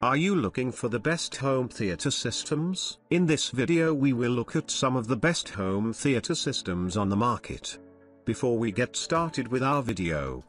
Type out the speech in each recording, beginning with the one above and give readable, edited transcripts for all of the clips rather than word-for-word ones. Are you looking for the best home theater systems? In this video we will look at some of the best home theater systems on the market. Before we get started with our video,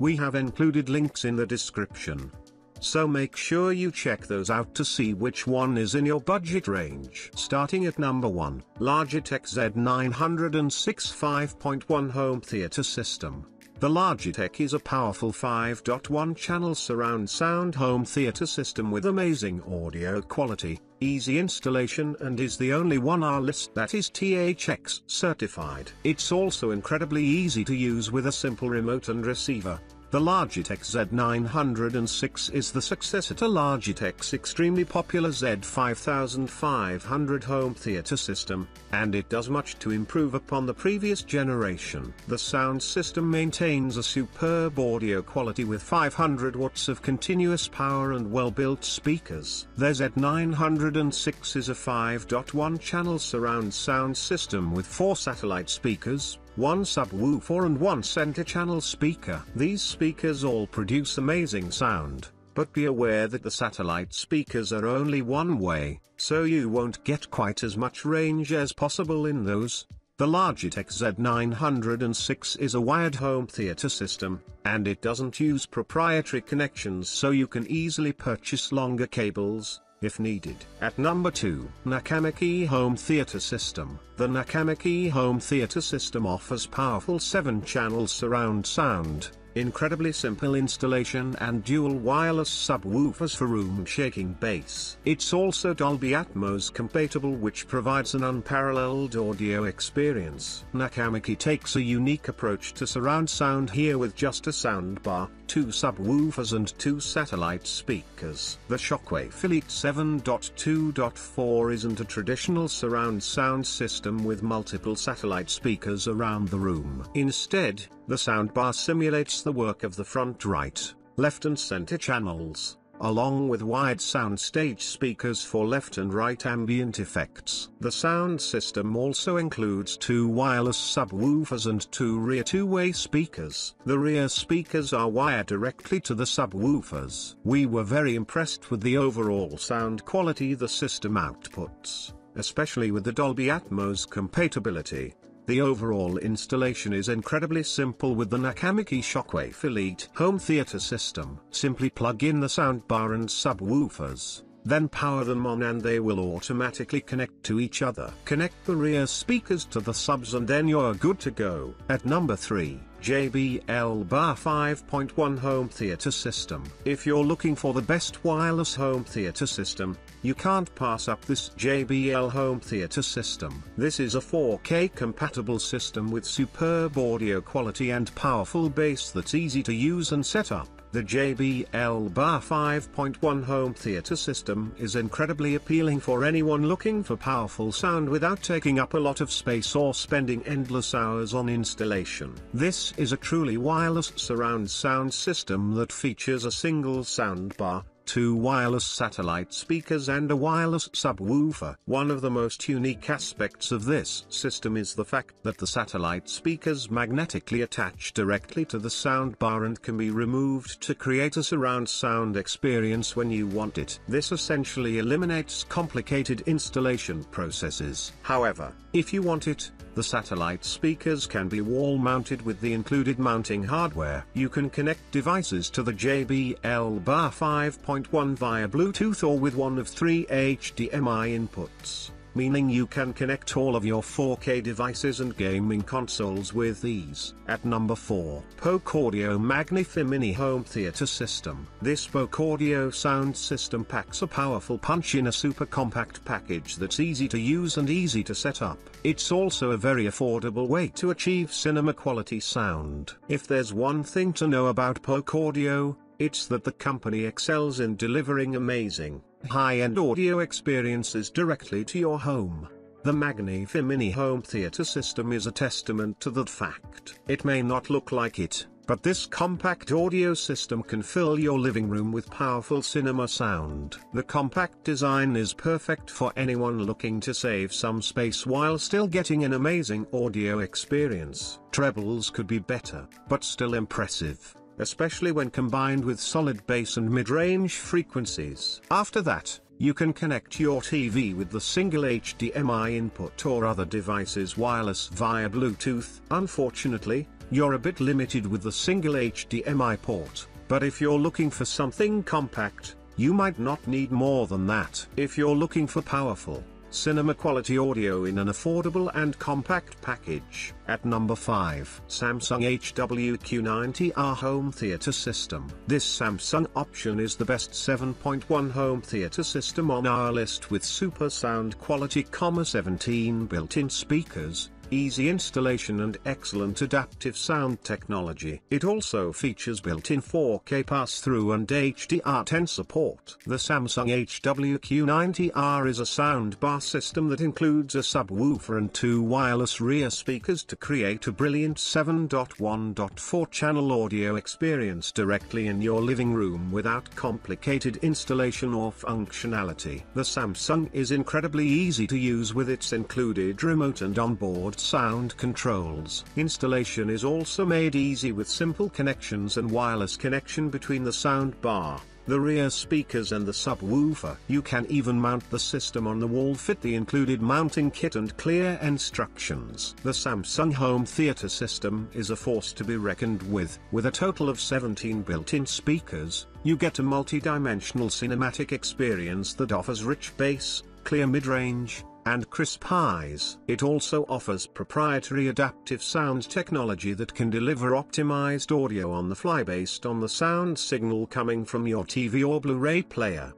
we have included links in the description. So make sure you check those out to see which one is in your budget range. Starting at number 1, Logitech Z906 5.1 Home Theater System. The Logitech is a powerful 5.1 channel surround sound home theater system with amazing audio quality, easy installation, and is the only one on our list that is THX certified. It's also incredibly easy to use with a simple remote and receiver. The Logitech Z906 is the successor to Logitech's extremely popular Z5500 home theater system, and it does much to improve upon the previous generation. The sound system maintains a superb audio quality with 500 watts of continuous power and well-built speakers. The Z906 is a 5.1 channel surround sound system with 4 satellite speakers, 1 subwoofer and 1 center channel speaker. These speakers all produce amazing sound, but be aware that the satellite speakers are only one way, so you won't get quite as much range as possible in those. The Logitech Z906 is a wired home theater system, and it doesn't use proprietary connections, so you can easily purchase longer cables if needed. At number 2, Nakamichi Home Theater System. The Nakamichi Home Theater System offers powerful 7-channel surround sound, incredibly simple installation, and dual wireless subwoofers for room-shaking bass. It's also Dolby Atmos compatible, which provides an unparalleled audio experience. Nakamichi takes a unique approach to surround sound here with just a soundbar, 2 subwoofers and 2 satellite speakers. The Shockwave Elite 7.2.4 isn't a traditional surround sound system with multiple satellite speakers around the room. Instead, the soundbar simulates the work of the front, right, left and center channels, along with wide soundstage speakers for left and right ambient effects. The sound system also includes 2 wireless subwoofers and 2 rear two-way speakers. The rear speakers are wired directly to the subwoofers. We were very impressed with the overall sound quality the system outputs, especially with the Dolby Atmos compatibility. The overall installation is incredibly simple with the Nakamichi Shockwave Elite Home Theater System. Simply plug in the soundbar and subwoofers, then power them on and they will automatically connect to each other. Connect the rear speakers to the subs and then you're good to go. At number 3, JBL Bar 5.1 Home Theater System. If you're looking for the best wireless home theater system, you can't pass up this JBL Home Theater System. This is a 4K compatible system with superb audio quality and powerful bass that's easy to use and set up. The JBL Bar 5.1 Home Theater System is incredibly appealing for anyone looking for powerful sound without taking up a lot of space or spending endless hours on installation. This is a truly wireless surround sound system that features a single soundbar, 2 wireless satellite speakers and a wireless subwoofer. One of the most unique aspects of this system is the fact that the satellite speakers magnetically attach directly to the soundbar and can be removed to create a surround sound experience when you want it. This essentially eliminates complicated installation processes. However, if you want it, the satellite speakers can be wall-mounted with the included mounting hardware. You can connect devices to the JBL Bar 5.1 via Bluetooth or with one of 3 HDMI inputs, meaning you can connect all of your 4K devices and gaming consoles with these. At number 4, Polk Audio MagniFi Mini Home Theater System. This Polk Audio sound system packs a powerful punch in a super compact package that's easy to use and easy to set up. It's also a very affordable way to achieve cinema quality sound. If there's one thing to know about Polk Audio, it's that the company excels in delivering amazing, high-end audio experiences directly to your home. The MagniFi Mini Home Theater System is a testament to that fact. It may not look like it, but this compact audio system can fill your living room with powerful cinema sound. The compact design is perfect for anyone looking to save some space while still getting an amazing audio experience. Trebles could be better, but still impressive. especially when combined with solid bass and mid-range frequencies. After that, you can connect your TV with the single HDMI input or other devices wireless via Bluetooth. Unfortunately, you're a bit limited with the single HDMI port, but if you're looking for something compact, you might not need more than that. If you're looking for powerful, cinema-quality audio in an affordable and compact package. At number 5, Samsung HW-Q90R Home Theater System. This Samsung option is the best 7.1 home theater system on our list, with super sound quality, 17 built-in speakers, easy installation and excellent adaptive sound technology. It also features built-in 4K pass-through and HDR10 support. The Samsung HW-Q90R is a soundbar system that includes a subwoofer and 2 wireless rear speakers to create a brilliant 7.1.4 channel audio experience directly in your living room without complicated installation or functionality. The Samsung is incredibly easy to use with its included remote and onboard sound controls. Installation is also made easy with simple connections and wireless connection between the sound bar, the rear speakers and the subwoofer. You can even mount the system on the wall, fit the included mounting kit and clear instructions. The Samsung Home Theater System is a force to be reckoned with. With a total of 17 built-in speakers, you get a multi-dimensional cinematic experience that offers rich bass, clear mid-range, and crisp highs. It also offers proprietary adaptive sound technology that can deliver optimized audio on the fly based on the sound signal coming from your TV or Blu-ray player.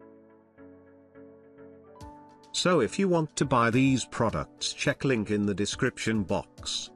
So if you want to buy these products, check link in the description box.